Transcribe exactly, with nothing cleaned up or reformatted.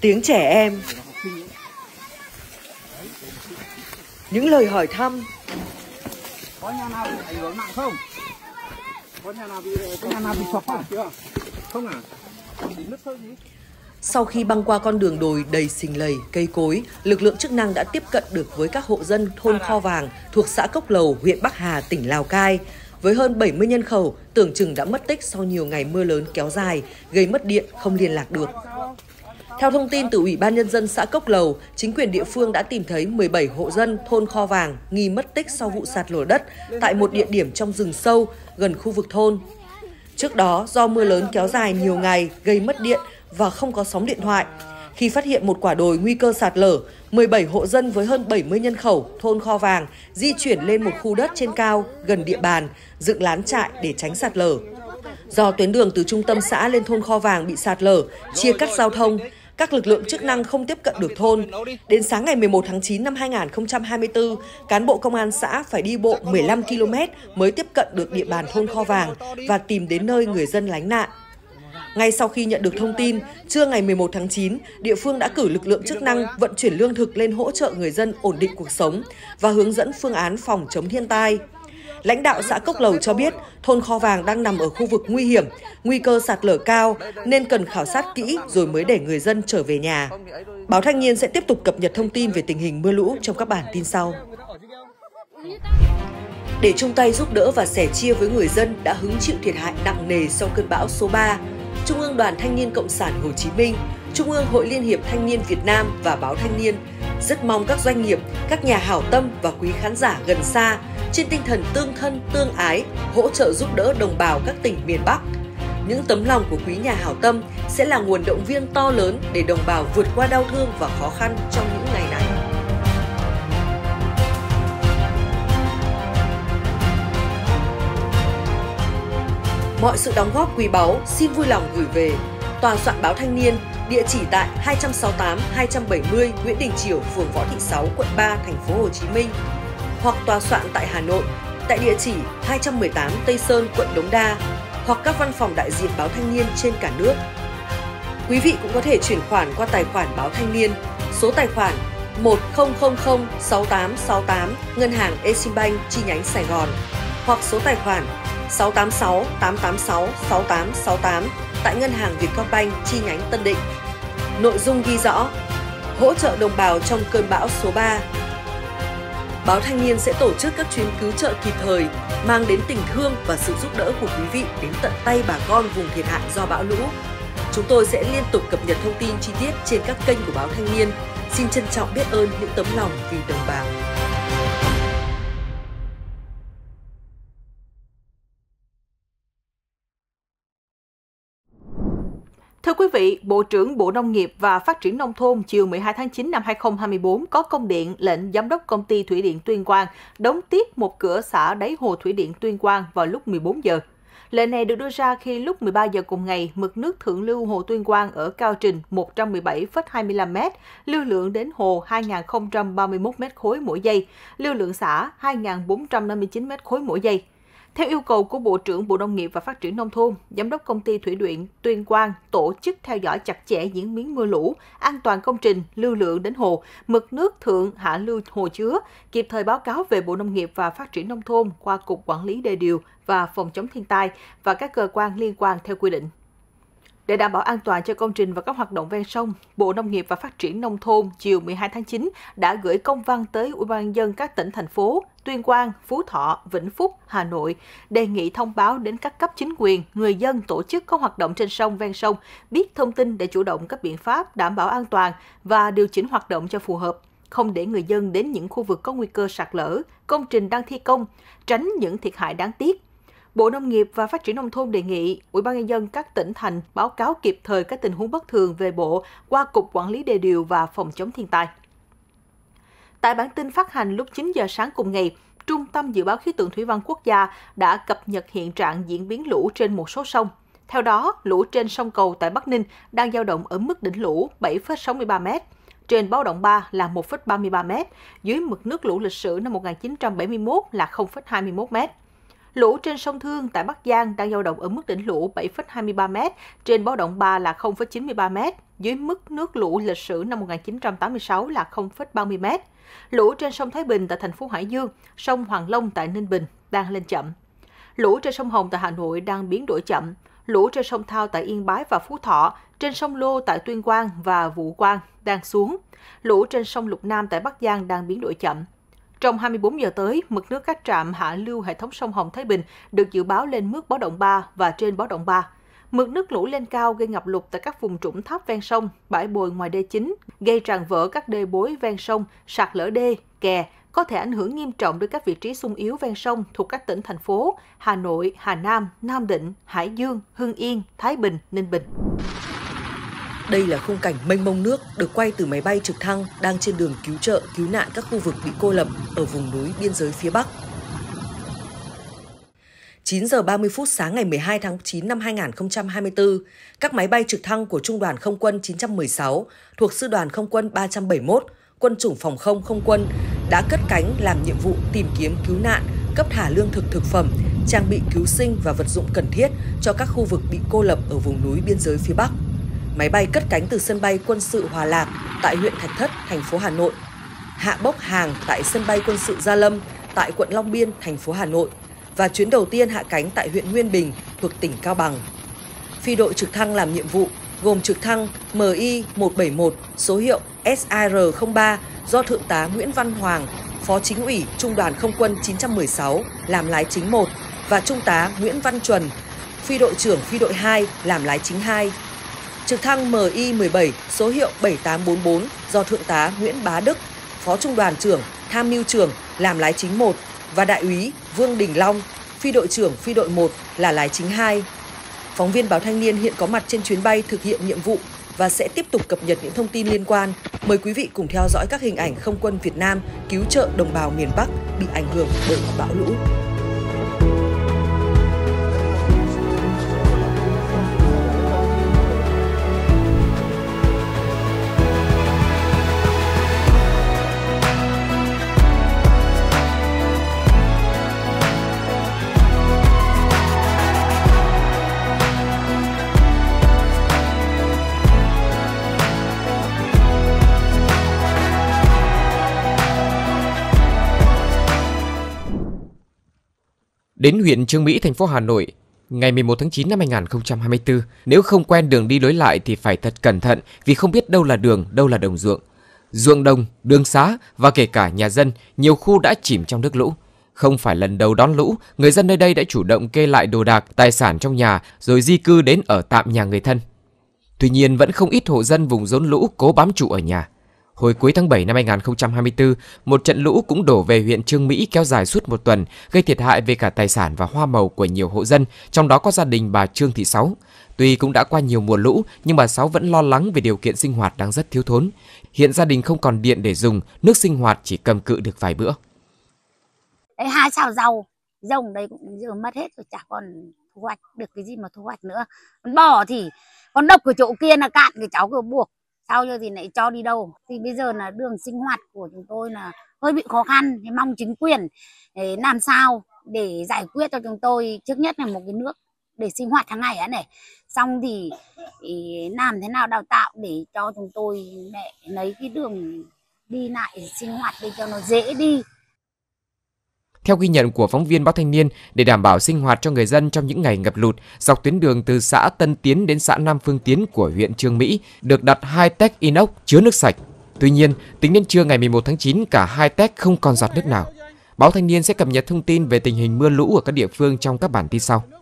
tiếng trẻ em, những lời hỏi thăm. Có nhà nào bị ảnh hưởng nặng không? Có nhà nào bị có nhà nào bị sập à? Chưa? Không à? Sau khi băng qua con đường đồi đầy xình lầy, cây cối, lực lượng chức năng đã tiếp cận được với các hộ dân thôn Kho Vàng thuộc xã Cốc Lầu, huyện Bắc Hà, tỉnh Lào Cai. Với hơn bảy mươi nhân khẩu, tưởng chừng đã mất tích sau nhiều ngày mưa lớn kéo dài, gây mất điện, không liên lạc được. Theo thông tin từ Ủy ban Nhân dân xã Cốc Lầu, chính quyền địa phương đã tìm thấy mười bảy hộ dân thôn Kho Vàng nghi mất tích sau vụ sạt lở đất tại một địa điểm trong rừng sâu gần khu vực thôn. Trước đó, do mưa lớn kéo dài nhiều ngày, gây mất điện và không có sóng điện thoại, khi phát hiện một quả đồi nguy cơ sạt lở, mười bảy hộ dân với hơn bảy mươi nhân khẩu thôn Kho Vàng di chuyển lên một khu đất trên cao gần địa bàn, dựng lán trại để tránh sạt lở. Do tuyến đường từ trung tâm xã lên thôn Kho Vàng bị sạt lở, chia cắt giao thông, các lực lượng chức năng không tiếp cận được thôn. Đến sáng ngày mười một tháng chín năm hai nghìn không trăm hai mươi tư, cán bộ công an xã phải đi bộ mười lăm ki lô mét mới tiếp cận được địa bàn thôn Kho Vàng và tìm đến nơi người dân lánh nạn. Ngay sau khi nhận được thông tin, trưa ngày mười một tháng chín, địa phương đã cử lực lượng chức năng vận chuyển lương thực lên hỗ trợ người dân ổn định cuộc sống và hướng dẫn phương án phòng chống thiên tai. Lãnh đạo xã Cốc Lầu cho biết, thôn Kho Vàng đang nằm ở khu vực nguy hiểm, nguy cơ sạt lở cao nên cần khảo sát kỹ rồi mới để người dân trở về nhà. Báo Thanh Niên sẽ tiếp tục cập nhật thông tin về tình hình mưa lũ trong các bản tin sau. Để chung tay giúp đỡ và sẻ chia với người dân đã hứng chịu thiệt hại nặng nề sau cơn bão số ba, Trung ương Đoàn Thanh niên Cộng sản Hồ Chí Minh, Trung ương Hội Liên Hiệp Thanh niên Việt Nam và Báo Thanh Niên rất mong các doanh nghiệp, các nhà hảo tâm và quý khán giả gần xa trên tinh thần tương thân, tương ái, hỗ trợ giúp đỡ đồng bào các tỉnh miền Bắc. Những tấm lòng của quý nhà hảo tâm sẽ là nguồn động viên to lớn để đồng bào vượt qua đau thương và khó khăn trong những ngày này. Mọi sự đóng góp quý báu xin vui lòng gửi về Tòa soạn Báo Thanh Niên, địa chỉ tại hai sáu tám hai bảy không Nguyễn Đình Chiểu, phường Võ Thị Sáu, quận ba, thành phố Hồ Chí Minh, hoặc tòa soạn tại Hà Nội tại địa chỉ hai một tám Tây Sơn, quận Đống Đa, hoặc các văn phòng đại diện Báo Thanh Niên trên cả nước. Quý vị cũng có thể chuyển khoản qua tài khoản Báo Thanh Niên, số tài khoản một không không không sáu tám sáu tám Ngân hàng Eximbank chi nhánh Sài Gòn, hoặc số tài khoản sáu tám sáu tám tám sáu sáu tám sáu tám tại Ngân hàng Vietcombank chi nhánh Tân Định. Nội dung ghi rõ: hỗ trợ đồng bào trong cơn bão số ba. Báo Thanh Niên sẽ tổ chức các chuyến cứu trợ kịp thời, mang đến tình thương và sự giúp đỡ của quý vị đến tận tay bà con vùng thiệt hại do bão lũ. Chúng tôi sẽ liên tục cập nhật thông tin chi tiết trên các kênh của Báo Thanh Niên. Xin trân trọng biết ơn những tấm lòng vì đồng bào. Thưa quý vị, Bộ trưởng Bộ Nông nghiệp và Phát triển Nông thôn chiều mười hai tháng chín năm hai nghìn không trăm hai mươi tư có công điện lệnh Giám đốc Công ty Thủy điện Tuyên Quang đóng tiết một cửa xả đáy hồ Thủy điện Tuyên Quang vào lúc mười bốn giờ. Lệnh này được đưa ra khi lúc mười ba giờ cùng ngày, mực nước thượng lưu hồ Tuyên Quang ở cao trình một trăm mười bảy phẩy hai mươi lăm mét, lưu lượng đến hồ hai nghìn không trăm ba mươi mốt mét khối mỗi giây, lưu lượng xả hai nghìn bốn trăm năm mươi chín mét khối mỗi giây. Theo yêu cầu của Bộ trưởng Bộ Nông nghiệp và Phát triển Nông thôn, Giám đốc Công ty Thủy điện Tuyên Quang tổ chức theo dõi chặt chẽ diễn biến mưa lũ, an toàn công trình, lưu lượng đến hồ, mực nước thượng hạ lưu hồ chứa, kịp thời báo cáo về Bộ Nông nghiệp và Phát triển Nông thôn qua Cục Quản lý Đê điều và Phòng chống thiên tai và các cơ quan liên quan theo quy định. Để đảm bảo an toàn cho công trình và các hoạt động ven sông, Bộ Nông nghiệp và Phát triển Nông thôn chiều mười hai tháng chín đã gửi công văn tới Ủy ban nhân dân các tỉnh, thành phố Tuyên Quang, Phú Thọ, Vĩnh Phúc, Hà Nội, đề nghị thông báo đến các cấp chính quyền, người dân, tổ chức có hoạt động trên sông, ven sông, biết thông tin để chủ động các biện pháp đảm bảo an toàn và điều chỉnh hoạt động cho phù hợp, không để người dân đến những khu vực có nguy cơ sạt lở, công trình đang thi công, tránh những thiệt hại đáng tiếc. Bộ Nông nghiệp và Phát triển Nông thôn đề nghị Ủy ban nhân dân các tỉnh thành báo cáo kịp thời các tình huống bất thường về Bộ qua Cục Quản lý Đê điều và Phòng chống thiên tai. Tại bản tin phát hành lúc chín giờ sáng cùng ngày, Trung tâm Dự báo Khí tượng Thủy văn Quốc gia đã cập nhật hiện trạng diễn biến lũ trên một số sông. Theo đó, lũ trên sông Cầu tại Bắc Ninh đang dao động ở mức đỉnh lũ bảy phẩy sáu mươi ba mét, trên báo động ba là một phẩy ba mươi ba mét, dưới mực nước lũ lịch sử năm một nghìn chín trăm bảy mươi mốt là không phẩy hai mươi mốt mét. Lũ trên sông Thương tại Bắc Giang đang dao động ở mức đỉnh lũ bảy phẩy hai mươi ba mét, trên báo động ba là không phẩy chín mươi ba mét, dưới mức nước lũ lịch sử năm một nghìn chín trăm tám mươi sáu là không phẩy ba mươi mét. Lũ trên sông Thái Bình tại thành phố Hải Dương, sông Hoàng Long tại Ninh Bình đang lên chậm. Lũ trên sông Hồng tại Hà Nội đang biến đổi chậm. Lũ trên sông Thao tại Yên Bái và Phú Thọ, trên sông Lô tại Tuyên Quang và Vũ Quang đang xuống. Lũ trên sông Lục Nam tại Bắc Giang đang biến đổi chậm. Trong hai mươi bốn giờ tới, mực nước các trạm hạ lưu hệ thống sông Hồng Thái Bình được dự báo lên mức báo động ba và trên báo động ba. Mực nước lũ lên cao gây ngập lụt tại các vùng trũng thấp ven sông, bãi bồi ngoài đê chính, gây tràn vỡ các đê bối ven sông, sạt lở đê, kè, có thể ảnh hưởng nghiêm trọng đến các vị trí xung yếu ven sông thuộc các tỉnh, thành phố Hà Nội, Hà Nam, Nam Định, Hải Dương, Hưng Yên, Thái Bình, Ninh Bình. Đây là khung cảnh mênh mông nước được quay từ máy bay trực thăng đang trên đường cứu trợ, cứu nạn các khu vực bị cô lập ở vùng núi biên giới phía Bắc. chín giờ ba mươi phút sáng ngày mười hai tháng chín năm hai nghìn không trăm hai mươi tư, các máy bay trực thăng của Trung đoàn Không quân chín một sáu thuộc Sư đoàn Không quân ba bảy mốt, Quân chủng phòng không không quân đã cất cánh làm nhiệm vụ tìm kiếm cứu nạn, cấp thả lương thực thực phẩm, trang bị cứu sinh và vật dụng cần thiết cho các khu vực bị cô lập ở vùng núi biên giới phía Bắc. Máy bay cất cánh từ sân bay quân sự Hòa Lạc tại huyện Thạch Thất, thành phố Hà Nội, hạ bốc hàng tại sân bay quân sự Gia Lâm tại quận Long Biên, thành phố Hà Nội và chuyến đầu tiên hạ cánh tại huyện Nguyên Bình thuộc tỉnh Cao Bằng. Phi đội trực thăng làm nhiệm vụ gồm trực thăng M I một bảy một số hiệu S I R không ba do Thượng tá Nguyễn Văn Hoàng, Phó Chính ủy Trung đoàn Không quân chín một sáu làm lái chính một và Trung tá Nguyễn Văn Chuần, Phi đội trưởng Phi đội hai làm lái chính hai. Trực thăng M I mười bảy số hiệu bảy tám bốn bốn do Thượng tá Nguyễn Bá Đức, Phó Trung đoàn trưởng, Tham mưu trưởng làm lái chính một và Đại úy Vương Đình Long, Phi đội trưởng Phi đội một là lái chính hai. Phóng viên Báo Thanh Niên hiện có mặt trên chuyến bay thực hiện nhiệm vụ và sẽ tiếp tục cập nhật những thông tin liên quan. Mời quý vị cùng theo dõi các hình ảnh không quân Việt Nam cứu trợ đồng bào miền Bắc bị ảnh hưởng bởi bão lũ. Đến huyện Chương Mỹ, thành phố Hà Nội, ngày mười một tháng chín năm hai nghìn không trăm hai mươi tư, nếu không quen đường đi lối lại thì phải thật cẩn thận vì không biết đâu là đường, đâu là đồng ruộng. Ruộng đồng, đường xá và kể cả nhà dân, nhiều khu đã chìm trong nước lũ. Không phải lần đầu đón lũ, người dân nơi đây đã chủ động kê lại đồ đạc, tài sản trong nhà rồi di cư đến ở tạm nhà người thân. Tuy nhiên, vẫn không ít hộ dân vùng rốn lũ cố bám trụ ở nhà. Hồi cuối tháng bảy năm hai nghìn không trăm hai mươi tư, một trận lũ cũng đổ về huyện Chương Mỹ kéo dài suốt một tuần, gây thiệt hại về cả tài sản và hoa màu của nhiều hộ dân, trong đó có gia đình bà Trương Thị Sáu. Tuy cũng đã qua nhiều mùa lũ, nhưng bà Sáu vẫn lo lắng về điều kiện sinh hoạt đang rất thiếu thốn. Hiện gia đình không còn điện để dùng, nước sinh hoạt chỉ cầm cự được vài bữa. Đấy, hai xào rau, rồng đây cũng giờ mất hết rồi, chả còn thu hoạch được cái gì mà thu hoạch nữa. Bò thì con độc của chỗ kia là cạn, cái cháu cứ buộc. Sao giờ thì lại cho đi đâu? Thì bây giờ là đường sinh hoạt của chúng tôi là hơi bị khó khăn, thì mong chính quyền để làm sao để giải quyết cho chúng tôi trước nhất là một cái nước để sinh hoạt hàng ngày á này. Xong thì làm thế nào đào tạo để cho chúng tôi mẹ lấy cái đường đi lại sinh hoạt để cho nó dễ đi. Theo ghi nhận của phóng viên Báo Thanh Niên, để đảm bảo sinh hoạt cho người dân trong những ngày ngập lụt, dọc tuyến đường từ xã Tân Tiến đến xã Nam Phương Tiến của huyện Chương Mỹ được đặt hai téc inox chứa nước sạch. Tuy nhiên, tính đến trưa ngày mười một tháng chín, cả hai téc không còn giọt nước nào. Báo Thanh Niên sẽ cập nhật thông tin về tình hình mưa lũ ở các địa phương trong các bản tin sau.